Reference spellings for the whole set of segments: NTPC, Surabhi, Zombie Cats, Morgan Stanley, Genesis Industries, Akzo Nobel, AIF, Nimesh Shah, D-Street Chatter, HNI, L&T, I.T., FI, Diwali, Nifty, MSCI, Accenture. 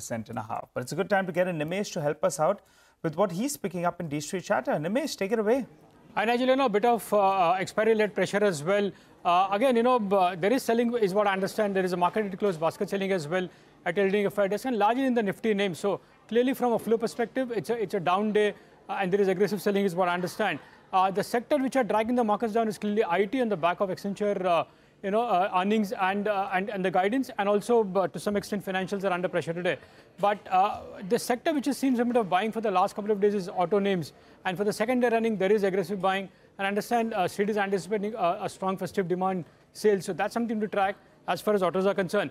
1.5%. But it's a good time to get in Nimesh to help us out with what he's picking up in D-Street Chatter. Nimesh, take it away. And Nigel, you know, a bit of expiry-led pressure as well. Again, you know, there is selling, is what I understand. There is a market close basket selling as well at L&T desk, and largely in the Nifty name. So clearly, from a flow perspective, it's a down day, and there is aggressive selling, is what I understand. The sector which are dragging the markets down is clearly I.T. on the back of Accenture, you know, earnings and the guidance, and also to some extent financials are under pressure today. But the sector which has seen some bit of buying for the last couple of days is auto names, and for the second day running there is aggressive buying. And I understand Street is anticipating a strong festive demand sale, so that's something to track as far as autos are concerned.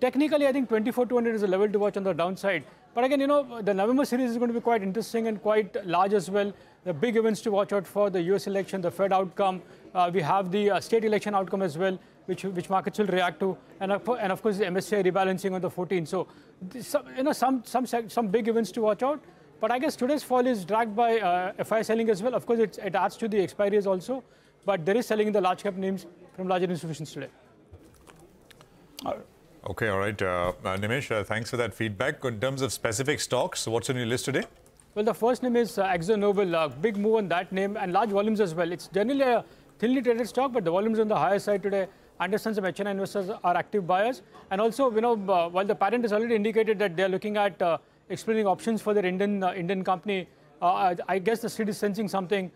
Technically, I think 24,200 is a level to watch on the downside. But again, you know, the November series is going to be quite interesting and quite large as well. The big events to watch out for: the US election, the Fed outcome. We have the state election outcome as well, which markets will react to, and of course the MSCI rebalancing on the 14th. So, you know, some big events to watch out. But I guess today's fall is dragged by FI selling as well. Of course, it adds to the expiries also. But there is selling in the large cap names from larger institutions today. Okay, all right. Nimesh, thanks for that feedback. In terms of specific stocks, what's on your list today? Well, the first name is Akzo Nobel. Big move on that name and large volumes as well. It's generally a thinly traded stock, but the volumes on the higher side today. I understand some HNI investors are active buyers. And also, you know, while the parent has already indicated that they're looking at exploring options for their Indian company, I guess the street is sensing something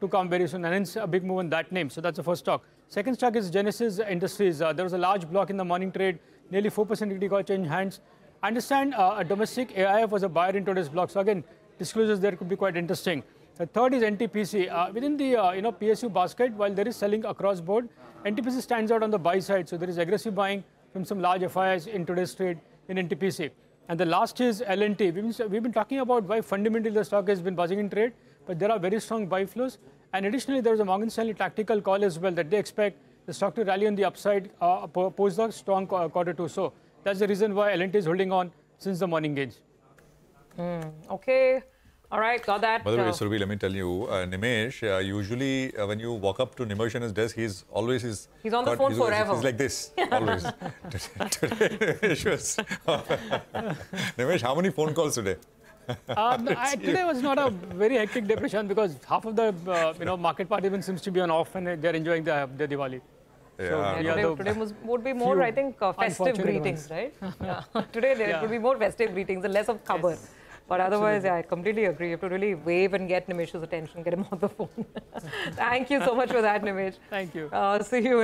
to come very soon, and hence a big move on that name. So that's the first stock. Second stock is Genesis Industries. There was a large block in the morning trade, nearly 4% equity got changed hands. I understand a domestic AIF was a buyer in today's block. So again, disclosures there could be quite interesting. The third is NTPC. Within the you know, PSU basket, while there is selling across board, NTPC stands out on the buy side. So there is aggressive buying from some large FIs in today's trade in NTPC. And the last is L&T. We've been talking about why fundamentally the stock has been buzzing in trade, but there are very strong buy flows. And additionally, there is a Morgan Stanley tactical call as well that they expect the stock to rally on the upside post the strong Q2. So that's the reason why L&T is holding on since the morning gains. Okay. All right, got that. By the way, Surabhi, let me tell you, Nimesh, usually when you walk up to Nimesh on his desk, he's always... He's on the phone forever. He's like this, always. Today, Nimesh was... Nimesh, how many phone calls today? Today was not a very hectic day, Prashant, because half of the you know, market participants seems to be on off and they're enjoying their Diwali. Yeah. So yeah, today would be more, I think, festive greetings, right? Today there would be more festive greetings and less of khabar. Yes. But otherwise, yeah, I completely agree. You have to really wave and get Nimesh's attention, get him on the phone. Thank you so much for that, Nimesh. Thank you. See you.